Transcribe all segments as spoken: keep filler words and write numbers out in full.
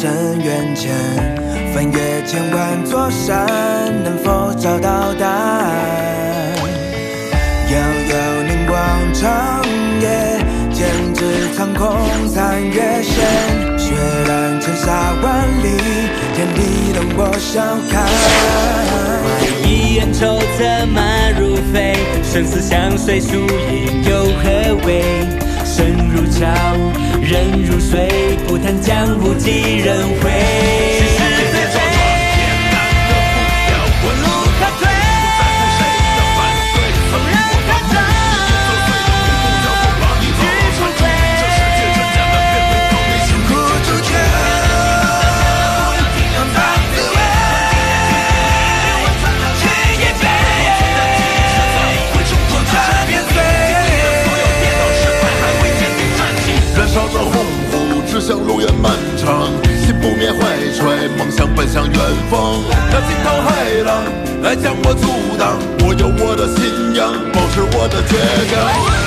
深渊前，翻越千万座山，能否找到答案？遥遥凝望长夜，剑指苍空残月线，血染千沙万里，天地等我笑看。 一眼愁则马如飞，生死相随，输赢又何为？身如潮，人如水，不谈江湖几人回。 像路远漫长，心不灭怀揣，梦想奔向远方。那惊涛骇浪来将我阻挡，我有我的信仰，保持我的倔强。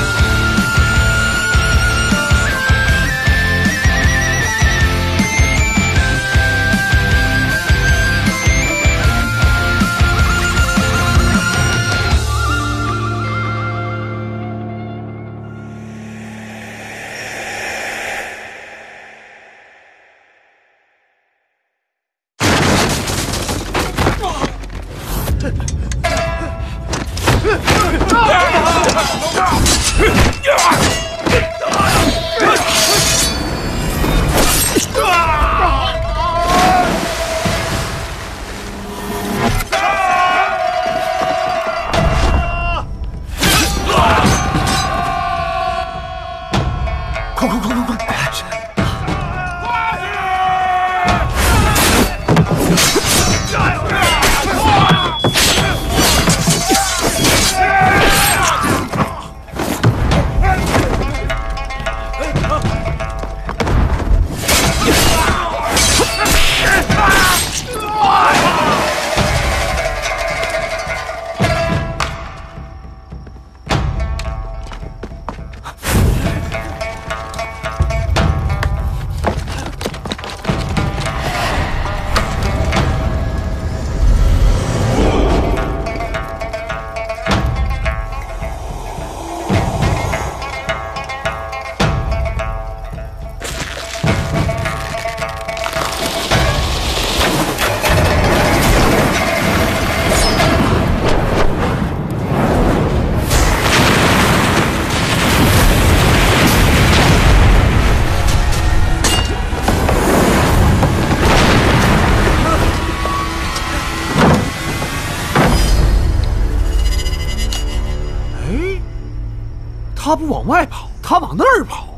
他不往外跑，他往那儿跑。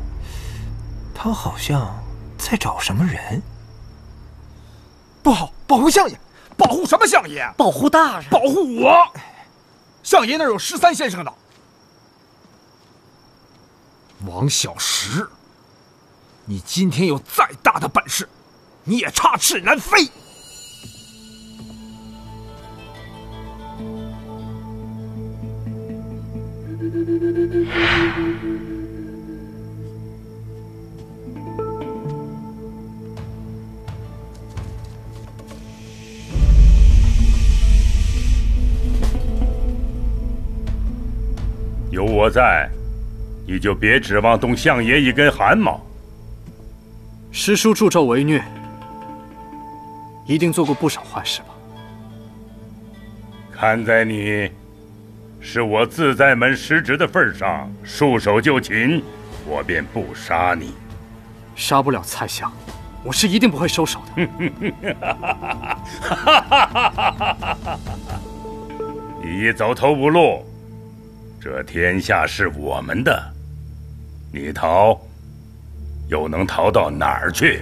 他好像在找什么人。不好，保护相爷！保护什么相爷？保护大人！保护我！相爷那儿有十三先生呢。王小石，你今天有再大的本事，你也插翅难飞。 有我在，你就别指望动相爷一根汗毛。师叔助纣为虐，一定做过不少坏事吧？看在你 是我自在门师侄的份上，束手就擒，我便不杀你。杀不了蔡相，我是一定不会收手的。你走投无路，这天下是我们的，你逃，又能逃到哪儿去？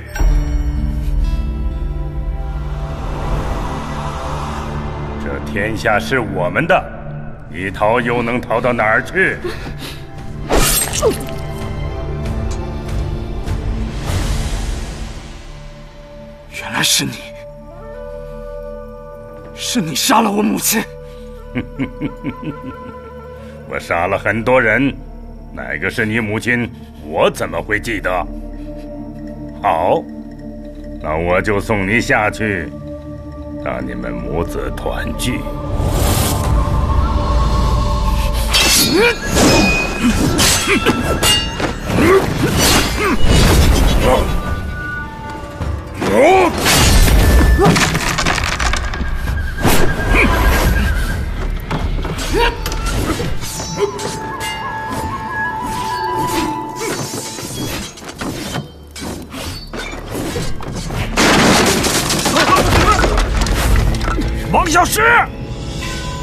这天下是我们的。 你逃又能逃到哪儿去？原来是你，是你杀了我母亲。我杀了很多人，哪个是你母亲，我怎么会记得？好，那我就送你下去，让你们母子团聚。王小石，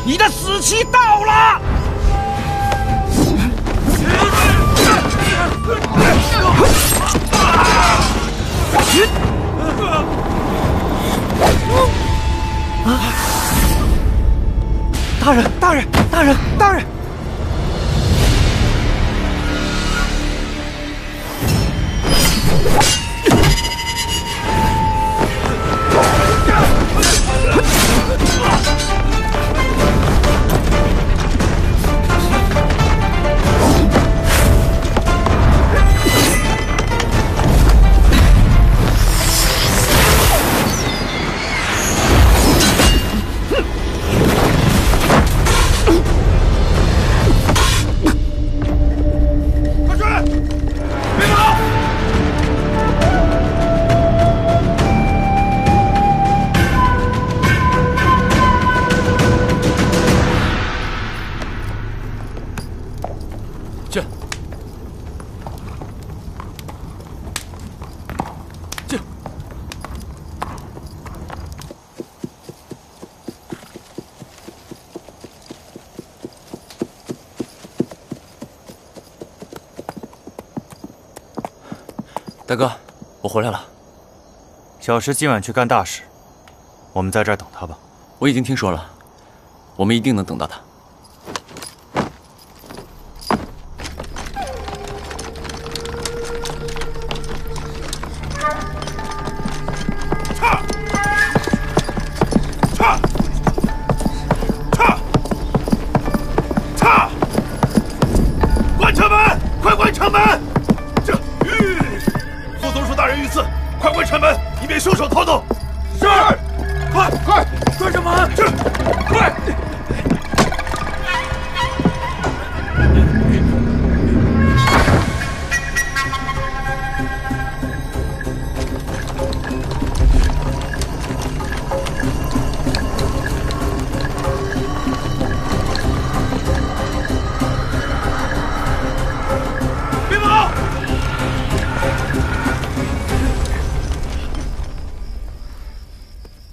你的死期到了！啊！大人，大人，大人，大人！大哥，我回来了。小石今晚去干大事，我们在这儿等他吧。我已经听说了，我们一定能等到他。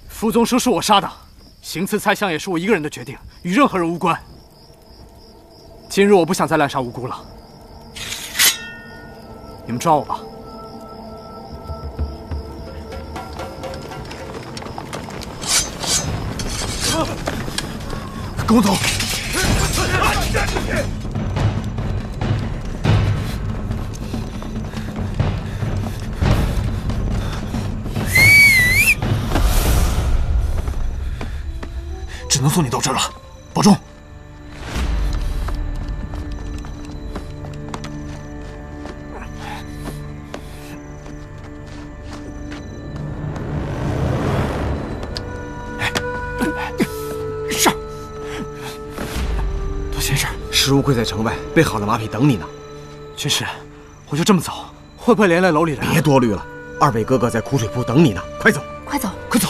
傅宗生是我杀的，行刺猜想也是我一个人的决定，与任何人无关。今日我不想再滥杀无辜了，你们抓我吧。跟我走。只能送你到这儿了，保重。是。多闲事儿。石无贵在城外备好了马匹等你呢。军师，我就这么走，会不会连累楼里人？别多虑了，二位哥哥在苦水铺等你呢，快走，快走，快走。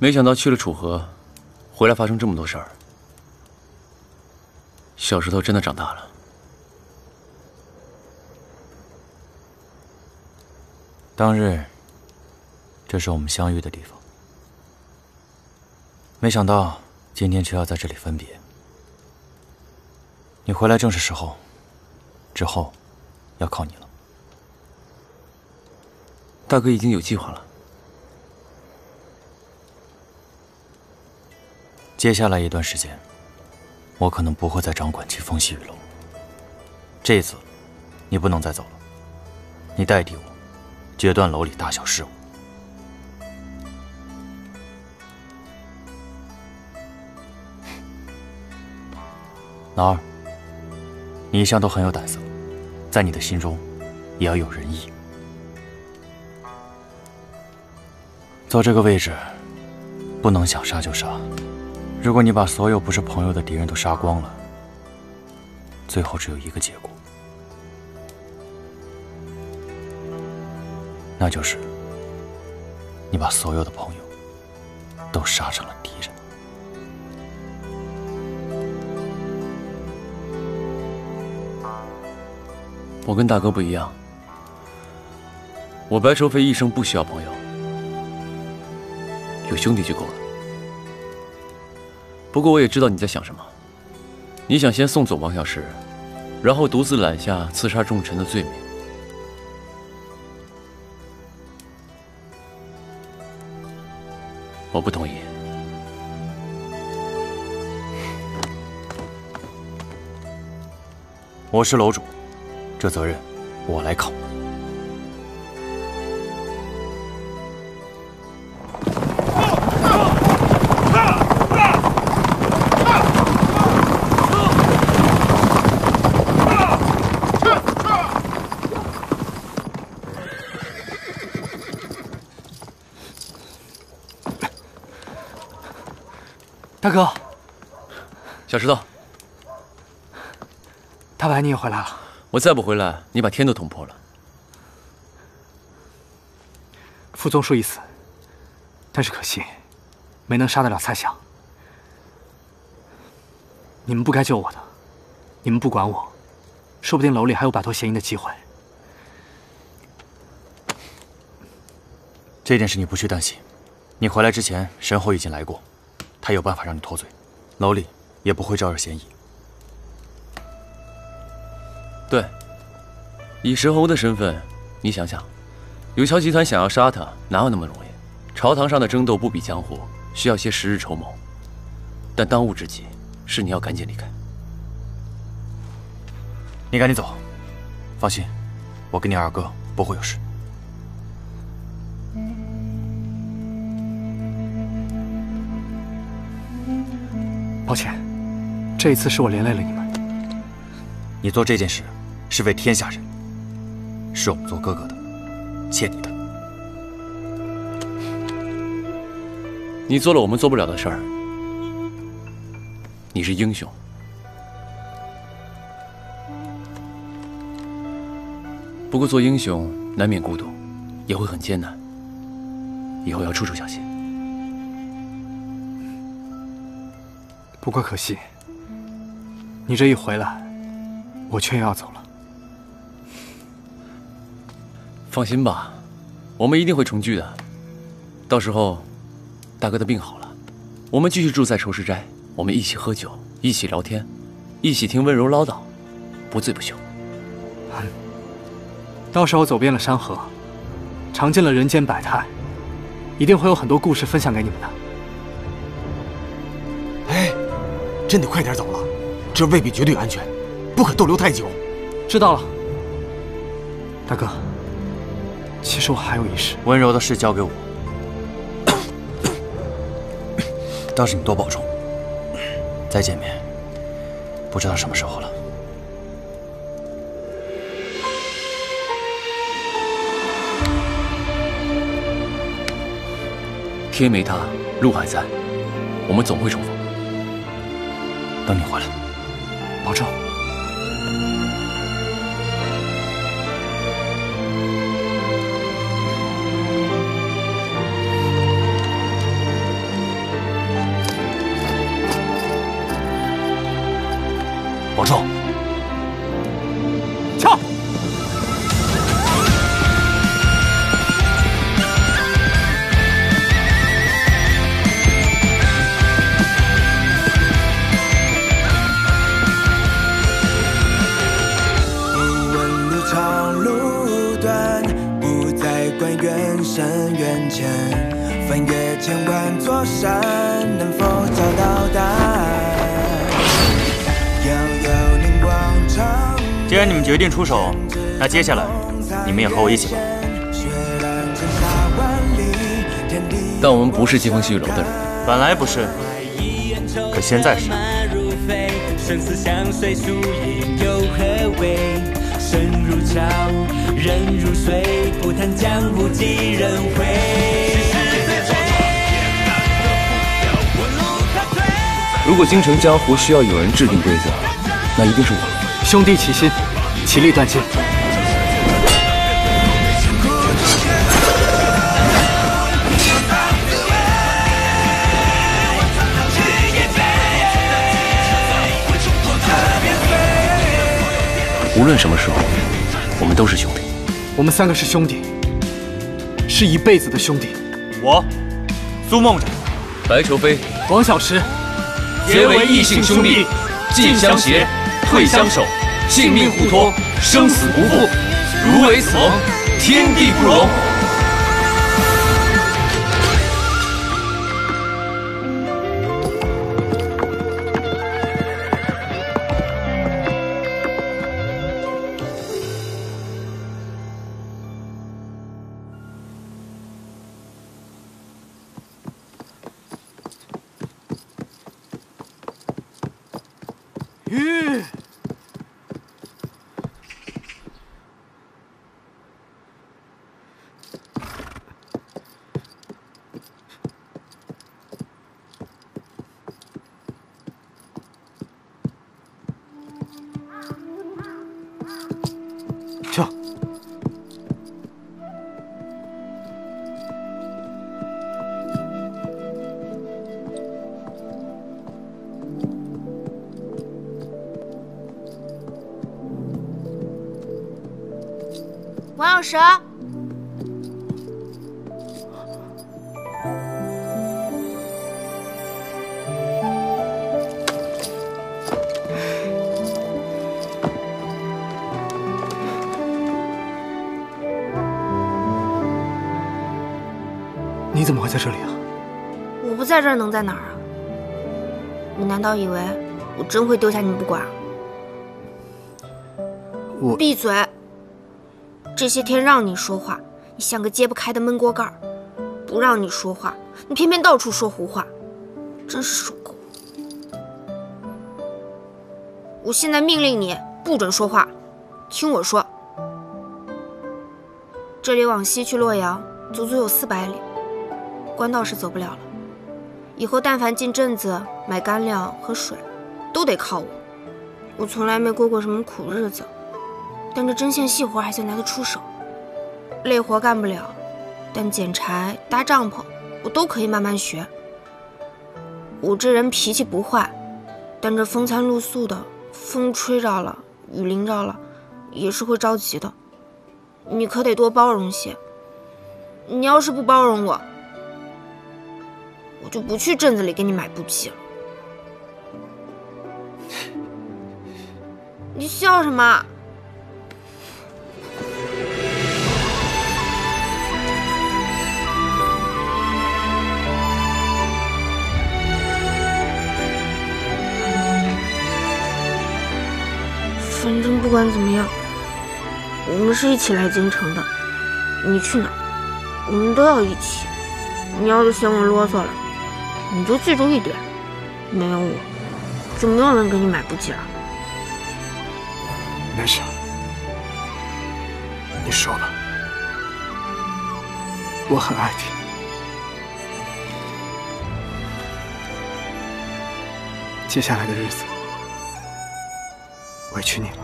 没想到去了楚河，回来发生这么多事儿。小石头真的长大了。当日，这是我们相遇的地方。没想到今天却要在这里分别。你回来正是时候，之后要靠你了。大哥已经有计划了。 接下来一段时间，我可能不会再掌管疾风细雨楼。这一次，你不能再走了，你代替我决断楼里大小事务。老二，你一向都很有胆色，在你的心中也要有仁义。做这个位置，不能想杀就杀。如果你把所有不是朋友的敌人都杀光了，最后只有一个结果。 那就是，你把所有的朋友都杀成了敌人。我跟大哥不一样，我白愁飞一生不需要朋友，有兄弟就够了。不过我也知道你在想什么，你想先送走王小石，然后独自揽下刺杀重臣的罪名。 我不同意。我是楼主，这责任我来扛。大哥，小石头，大白，你也回来了。我再不回来，你把天都捅破了。傅宗叔已死，但是可惜，没能杀得了蔡翔。你们不该救我的，你们不管我，说不定楼里还有摆脱嫌疑的机会。这件事你不去担心，你回来之前，神侯已经来过。 他有办法让你脱罪，楼里也不会招惹嫌疑。对，以石侯的身份，你想想，游桥集团想要杀他，哪有那么容易？朝堂上的争斗不比江湖，需要些时日筹谋。但当务之急是你要赶紧离开。你赶紧走，放心，我跟你二哥不会有事。 抱歉，这一次是我连累了你们。你做这件事是为天下人，是我们做哥哥的，欠你的。你做了我们做不了的事儿，你是英雄。不过做英雄难免孤独，也会很艰难。以后要处处小心。 不过可惜，你这一回来，我却又要走了。放心吧，我们一定会重聚的。到时候，大哥的病好了，我们继续住在仇视斋，我们一起喝酒，一起聊天，一起听温柔唠叨，不醉不休。嗯，到时候走遍了山河，尝尽了人间百态，一定会有很多故事分享给你们的。 真得快点走了，这未必绝对安全，不可逗留太久。知道了，大哥。其实我还有一事，温柔的事交给我，倒是你多保重。再见面，不知道什么时候了。 天没塌，路还在，我们总会重逢。 等你回来，保重。保重。 既然你们决定出手，那接下来你们也和我一起吧。但我们不是疾风细雨楼的人，本来不是，可现在是。如果京城江湖需要有人制定规则，那一定是我。兄弟齐心，其利断金。 无论什么时候，我们都是兄弟。我们三个是兄弟，是一辈子的兄弟。我，苏梦长，白愁飞，王小石，结为异姓兄弟，进相携，退相守，性命互托，生死不负。如为此盟，天地不容。王小石，你怎么会在这里啊？我不在这儿能在哪儿啊？你难道以为我真会丢下你不管？我闭嘴！ 这些天让你说话，你像个揭不开的闷锅盖儿；不让你说话，你偏偏到处说胡话，真是受够了！我现在命令你不准说话，听我说。这里往西去洛阳，足足有四百里，官道是走不了了。以后但凡进镇子买干粮和水，都得靠我。我从来没过过什么苦日子。 但这针线细活还算拿得出手，累活干不了，但捡柴、搭帐篷，我都可以慢慢学。我这人脾气不坏，但这风餐露宿的，风吹着了，雨淋着了，也是会着急的。你可得多包容些。你要是不包容我，我就不去镇子里给你买布匹了。你笑什么？ 反正不管怎么样，我们是一起来京城的。你去哪，我们都要一起。你要是嫌我啰嗦了，你就记住一点：没有我，就没有人给你买布匹了。没事，你说吧，我很爱你。 接下来的日子，委屈你了。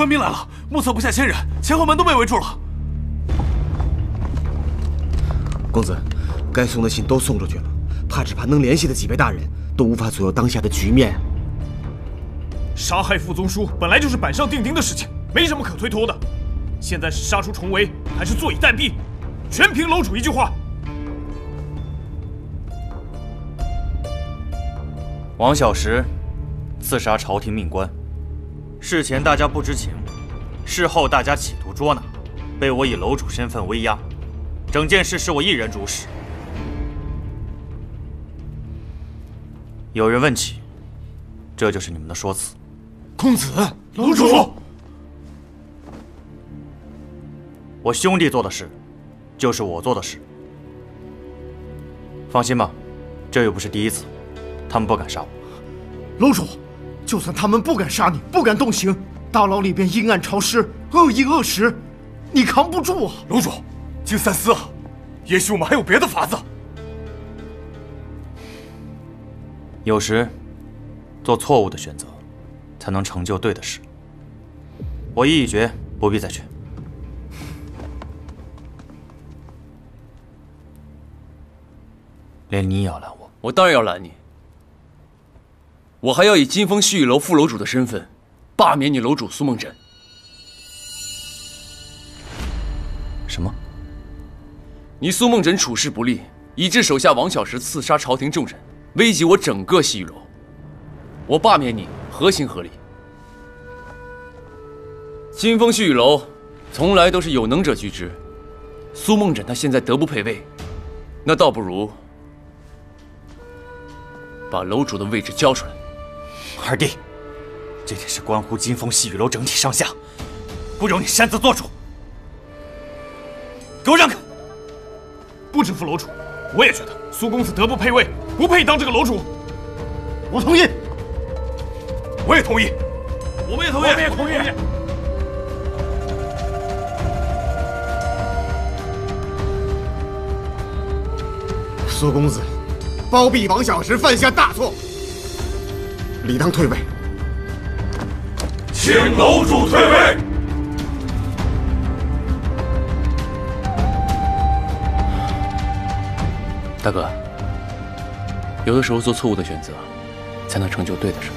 官兵来了，目测不下千人，前后门都被围住了。公子，该送的信都送出去了，怕只怕能联系的几位大人都无法左右当下的局面。杀害傅宗书本来就是板上钉钉的事情，没什么可推脱的。现在是杀出重围，还是坐以待毙，全凭楼主一句话。王小石刺杀朝廷命官。 事前大家不知情，事后大家企图捉拿，被我以楼主身份威压，整件事是我一人主使。有人问起，这就是你们的说辞。公子，楼主，我兄弟做的事，就是我做的事。放心吧，这又不是第一次，他们不敢杀我。楼主。 就算他们不敢杀你，不敢动刑，大牢里边阴暗潮湿，恶意恶食，你扛不住啊！楼主，请三思啊！也许我们还有别的法子。有时，做错误的选择，才能成就对的事。我意已决，不必再劝。连你也要拦我？我当然要拦你。 我还要以金风细雨楼副楼主的身份，罢免你楼主苏梦枕。什么？你苏梦枕处事不力，以致手下王小石刺杀朝廷重臣，危及我整个细雨楼。我罢免你合情合理。金风细雨楼从来都是有能者居之，苏梦枕他现在德不配位，那倒不如把楼主的位置交出来。 二弟，这件事关乎金风细雨楼整体上下，不容你擅自做主。给我让开！不止傅楼主，我也觉得苏公子德不配位，不配当这个楼主。我同意。我也同意。我们也同意。我们也同意。苏公子包庇王小石，犯下大错。 理当退位，请楼主退位。大哥，有的时候做错误的选择，才能成就对的事。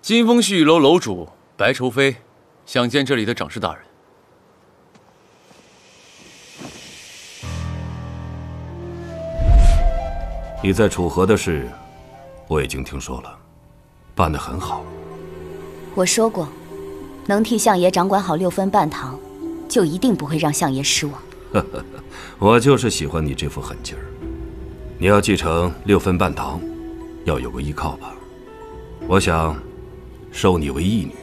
金风细雨楼楼主白愁飞想见这里的掌事大人。你在楚河的事，我已经听说了，办得很好。我说过，能替相爷掌管好六分半堂，就一定不会让相爷失望。我就是喜欢你这副狠劲儿。你要继承六分半堂，要有个依靠吧？我想。 收你为义女，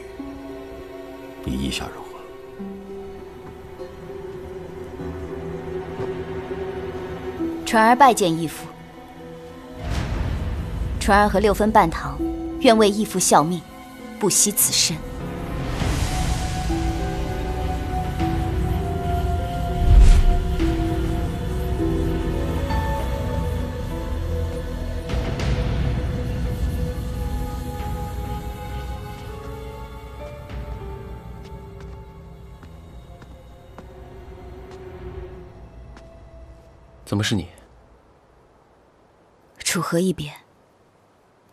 你意下如何？纯儿拜见义父。纯儿和六分半堂愿为义父效命，不惜此身。怎么是你？楚河一别，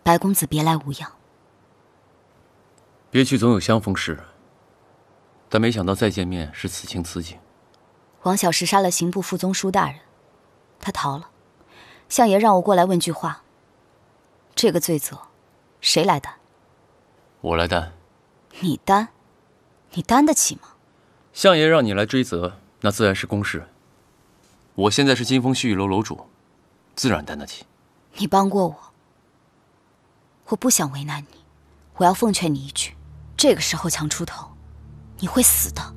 白公子别来无恙。别去总有相逢时，但没想到再见面是此情此景。王小石杀了刑部副宗书大人，他逃了。相爷让我过来问句话，这个罪责谁来担？我来担。你担？你担得起吗？相爷让你来追责，那自然是公事。 我现在是金风细雨楼楼主，自然担得起。你帮过我，我不想为难你，我要奉劝你一句：这个时候强出头，你会死的。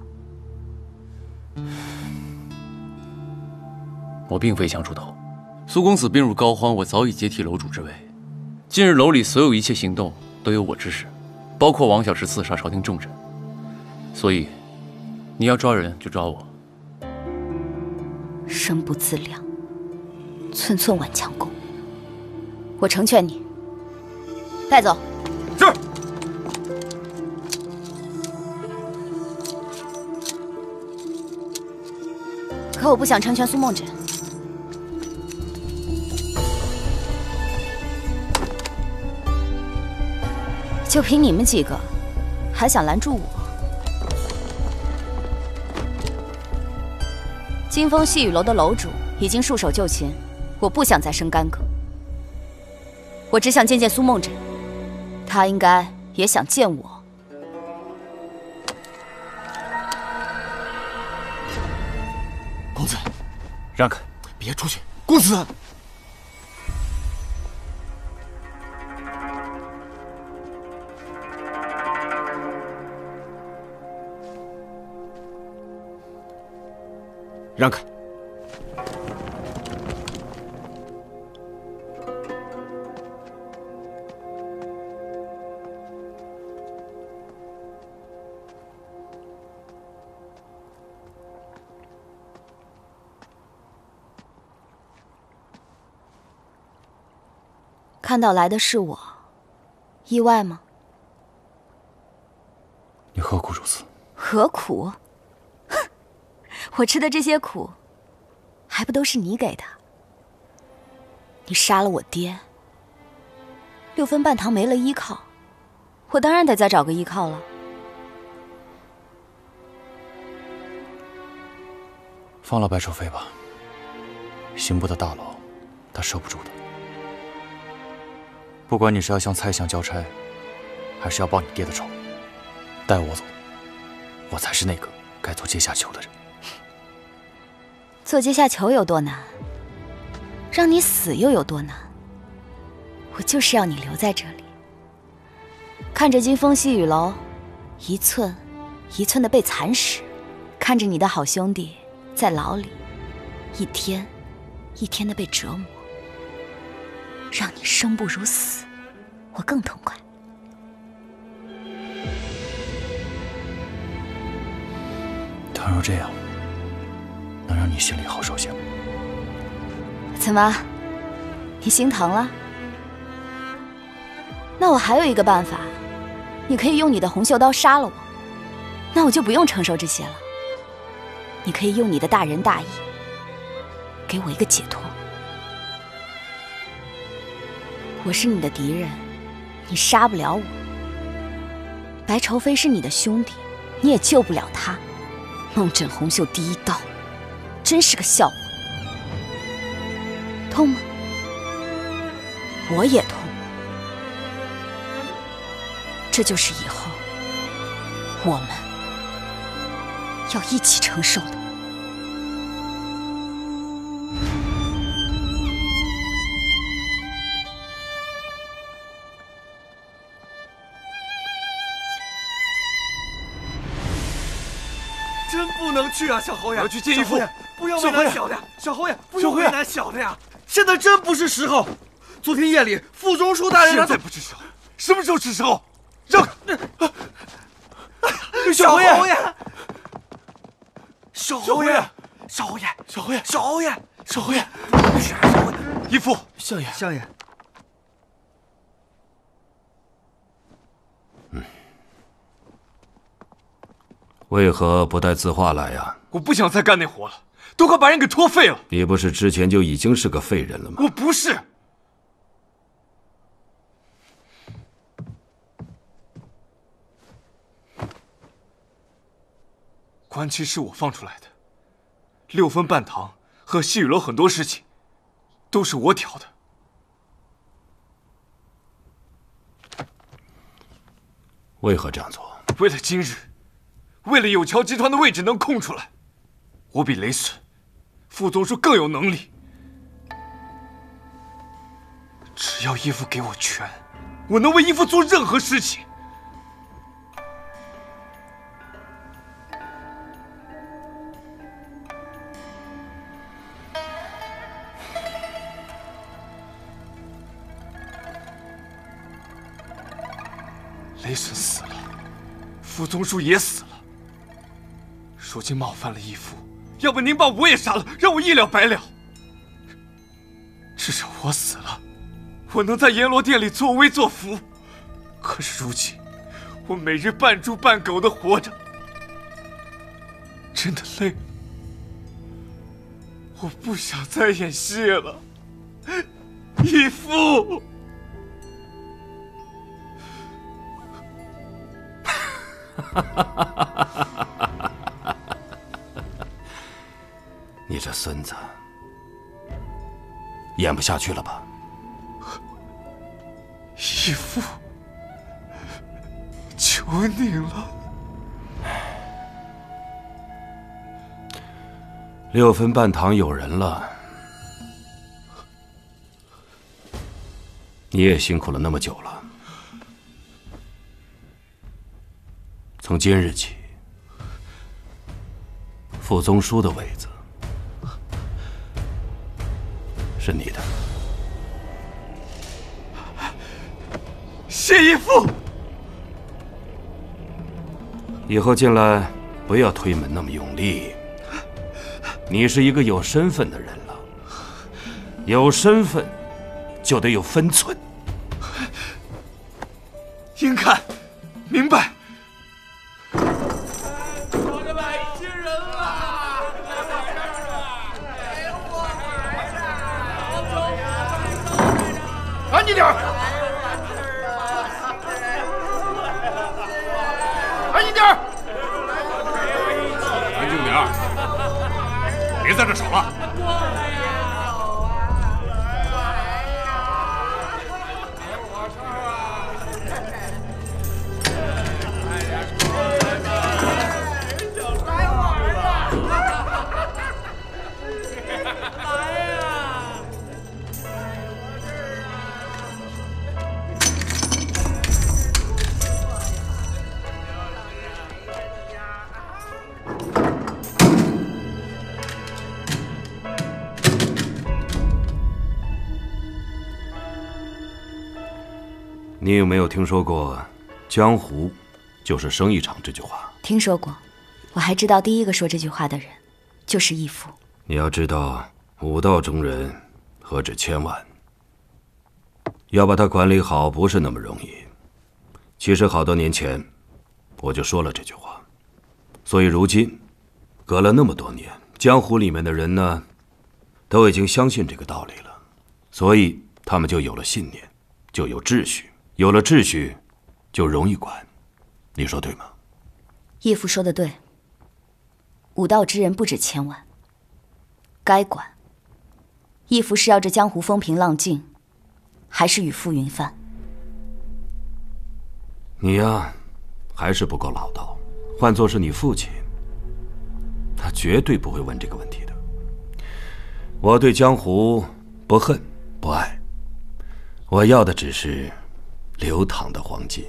我并非强出头，苏公子病入膏肓，我早已接替楼主之位。近日楼里所有一切行动都有我指使，包括王小石刺杀朝廷重臣，所以你要抓人就抓我。生不自量，寸寸挽强弓。我成全你，带走。是。可我不想成全苏梦芷。 就凭你们几个，还想拦住我？金风细雨楼的楼主已经束手就擒，我不想再生干戈。我只想见见苏梦芷，她应该也想见我。公子，让开，别出去！公子。 让开！看到来的是我，意外吗？你何苦如此？何苦？ 我吃的这些苦，还不都是你给的？你杀了我爹，六分半堂没了依靠，我当然得再找个依靠了。放了白楚飞吧，刑部的大牢，他受不住的。不管你是要向蔡相交差，还是要报你爹的仇，带我走，我才是那个该做阶下囚的人。 做阶下囚有多难，让你死又有多难？我就是要你留在这里，看着金风细雨楼一寸一寸的被蚕食，看着你的好兄弟在牢里一天一天的被折磨，让你生不如死，我更痛快。倘若这样。 能让你心里好受些吗？怎么，你心疼了？那我还有一个办法，你可以用你的红袖刀杀了我，那我就不用承受这些了。你可以用你的大仁大义，给我一个解脱。我是你的敌人，你杀不了我。白愁飞是你的兄弟，你也救不了他。梦枕红袖第一刀。 真是个笑话，痛吗？我也痛，这就是以后我们要一起承受的。 去啊，小侯爷！我要去借衣服，不要为难小的呀，小侯爷，不要为难小的呀！现在真不是时候。昨天夜里，傅中书大人现在不是时候，什么时候是时候？让开！小侯爷！小侯爷！小侯爷！小侯爷！小侯爷！小侯爷！义父，相爷，相爷。嗯。 为何不带字画来呀？我不想再干那活了，都快把人给拖废了。你不是之前就已经是个废人了吗？我不是。官期是我放出来的，六分半堂和细雨楼很多事情，都是我挑的。为何这样做？为了今日。 为了有桥集团的位置能空出来，我比雷损、傅宗书更有能力。只要义父给我权，我能为义父做任何事情。雷损死了，傅宗书也死了。如今冒犯了义父，要不您把我也杀了，让我一了百了。至少我死了，我能在阎罗殿里作威作福。可是如今，我每日半猪半狗的活着，真的累了。我不想再演戏了，义父。 你这孙子，演不下去了吧？义父，求你了。六分半堂有人了，你也辛苦了那么久了。 从今日起，傅宗书的位子是你的。谢义父。以后进来不要推门那么用力。你是一个有身份的人了，有身份就得有分寸。应看，明白。 别在这吵了！你有没有听说过“江湖就是生意场”这句话？听说过，我还知道第一个说这句话的人就是义父。你要知道，武道中人何止千万，要把它管理好不是那么容易。其实好多年前我就说了这句话，所以如今隔了那么多年，江湖里面的人呢，都已经相信这个道理了，所以他们就有了信念，就有秩序。 有了秩序，就容易管，你说对吗？义父说的对。武道之人不止千万，该管。义父是要这江湖风平浪静，还是与付云帆？你呀，还是不够老道。换作是你父亲，他绝对不会问这个问题的。我对江湖不恨不爱，我要的只是。 流淌的黄金，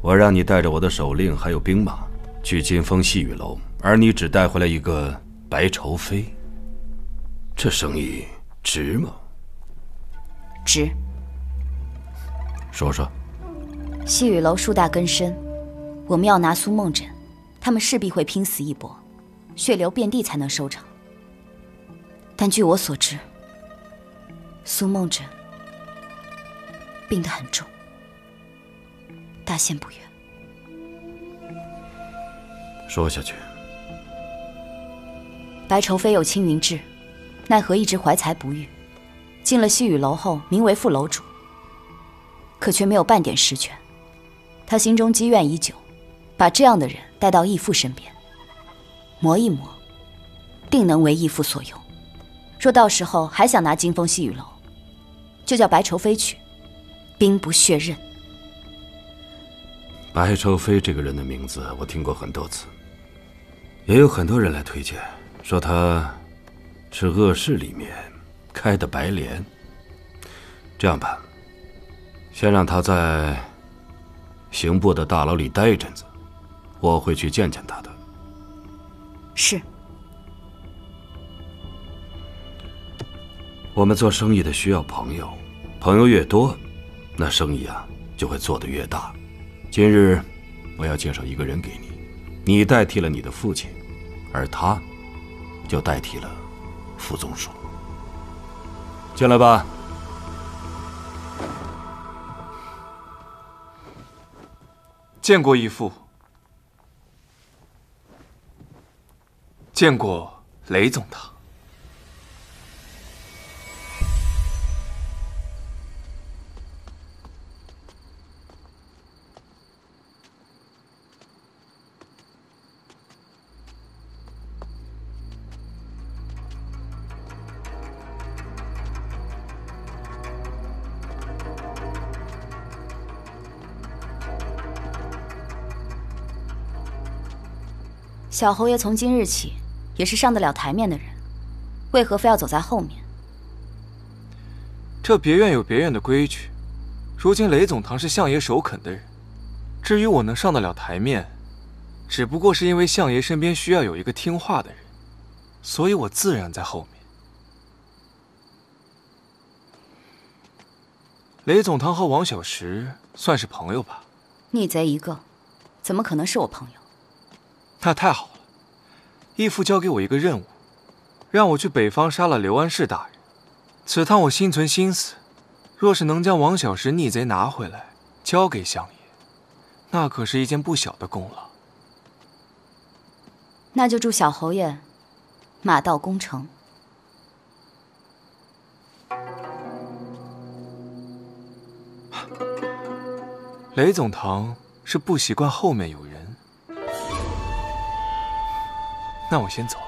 我让你带着我的手令还有兵马去金风细雨楼，而你只带回来一个白愁飞，这生意值吗？值。说说。细雨楼树大根深，我们要拿苏梦枕，他们势必会拼死一搏，血流遍地才能收场。但据我所知，苏梦枕。 病得很重，大限不远。说下去。白愁飞有青云志，奈何一直怀才不遇，进了细雨楼后，名为副楼主，可却没有半点实权。他心中积怨已久，把这样的人带到义父身边，磨一磨，定能为义父所用。若到时候还想拿金风细雨楼，就叫白愁飞去。 兵不血刃。白愁飞这个人的名字，我听过很多次，也有很多人来推荐，说他是恶势里面开的白莲。这样吧，先让他在刑部的大牢里待一阵子，我会去见见他的。是。我们做生意的需要朋友，朋友越多。 那生意啊，就会做得越大。今日我要介绍一个人给你，你代替了你的父亲，而他就代替了副总署。进来吧。见过义父，见过雷总他。 小侯爷从今日起也是上得了台面的人，为何非要走在后面？这别院有别院的规矩，如今雷总堂是相爷首肯的人，至于我能上得了台面，只不过是因为相爷身边需要有一个听话的人，所以我自然在后面。雷总堂和王小石算是朋友吧？逆贼一个，怎么可能是我朋友？ 那太好了，义父交给我一个任务，让我去北方杀了刘安世大人。此趟我心存心思，若是能将王小石逆贼拿回来，交给相爷，那可是一件不小的功劳。那就祝小侯爷马到功成。雷总堂是不习惯后面有人。 那我先走了。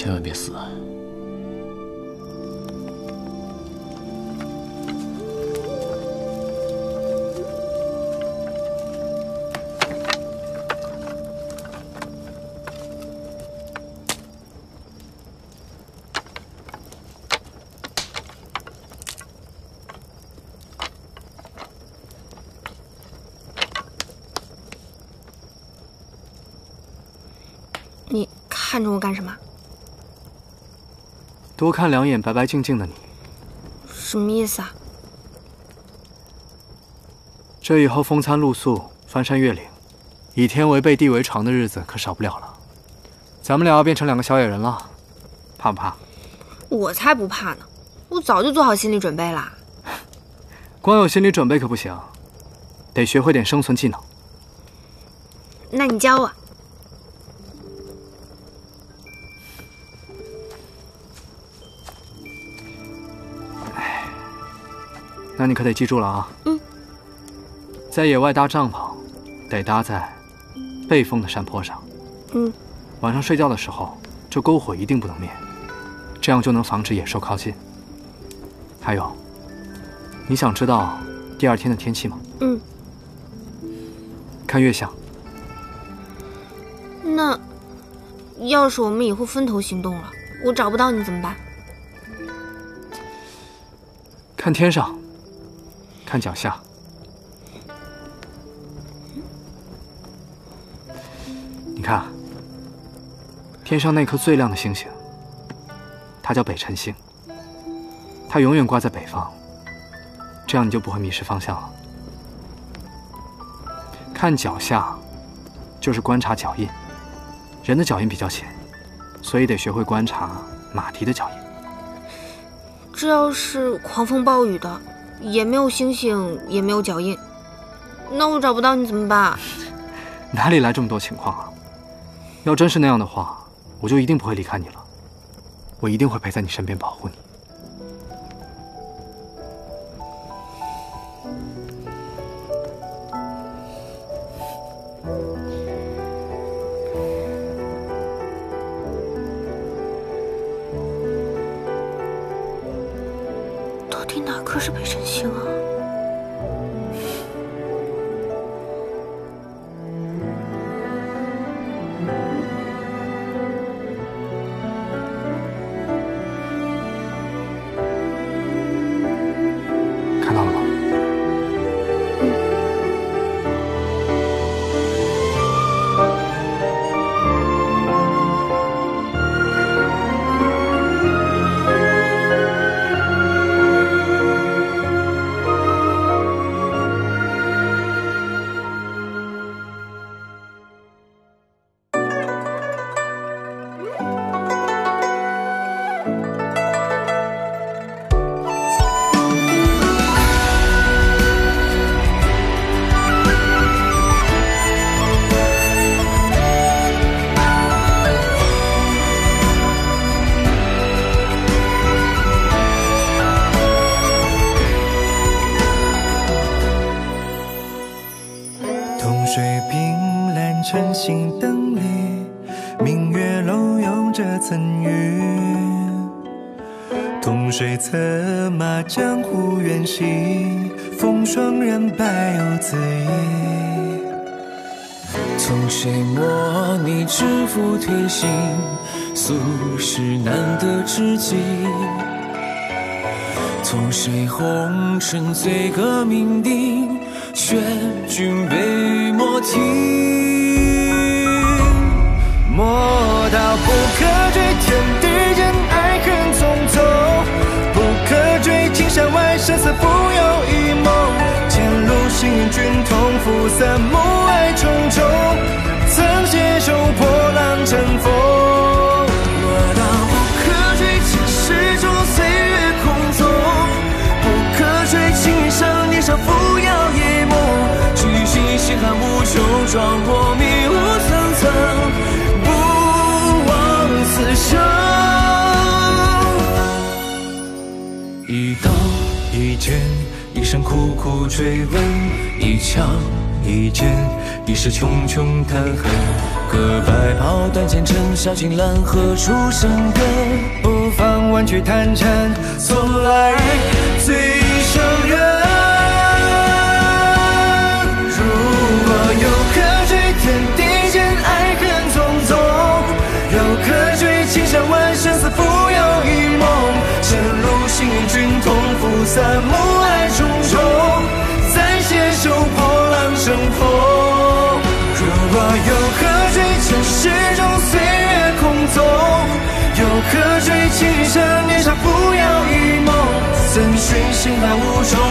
千万别死啊！你看着我干什么？ 多看两眼白白净净的你，什么意思啊？这以后风餐露宿、翻山越岭，以天为被、地为床的日子可少不了了。咱们俩要变成两个小野人了，怕不怕？我才不怕呢，我早就做好心理准备啦。光有心理准备可不行，得学会点生存技能。那你教我。 那你可得记住了啊！嗯，在野外搭帐篷，得搭在背风的山坡上。嗯，晚上睡觉的时候，这篝火一定不能灭，这样就能防止野兽靠近。还有，你想知道第二天的天气吗？嗯，看月相。那要是我们以后分头行动了，我找不到你怎么办？看天上。 看脚下，你看，天上那颗最亮的星星，它叫北辰星，它永远挂在北方，这样你就不会迷失方向了。看脚下，就是观察脚印，人的脚印比较浅，所以得学会观察马蹄的脚印。这要是狂风暴雨的。 也没有星星，也没有脚印，那我找不到你怎么办？哪里来这么多情况啊？要真是那样的话，我就一定不会离开你了。我一定会陪在你身边保护你。到底哪颗是北辰星啊？ 晨星灯里，明月楼拥着层云。同水策马，江湖远兮，风霜染白又自意。从谁模拟知府贴心，俗世难得知己。从谁红尘醉歌酩酊，劝君杯莫停。 莫道不可追，天地间爱恨匆匆；不可追，青山外生死浮游一梦。前路行人君同赴散，暮霭重重，曾携手破浪乘风。莫道不可追，尘世中岁月空纵；不可追，青云上年少扶摇一梦。去寻西汉无穷，壮阔迷雾层层。 此生一刀一剑，一生苦苦追问；一枪一剑，一世穷穷叹恨。可白袍断剑，尘嚣尽烂，何处生根？不妨弯曲弹禅，从来最伤人。如果有可追，天地间爱恨匆匆；有可追。 千山万生死浮游一梦，前路行人君同赴散，暮霭重重，再携手破浪乘风。如果有可追，尘世中岁月空纵；有可追，青山年少扶摇一梦，怎寻星汉无穷，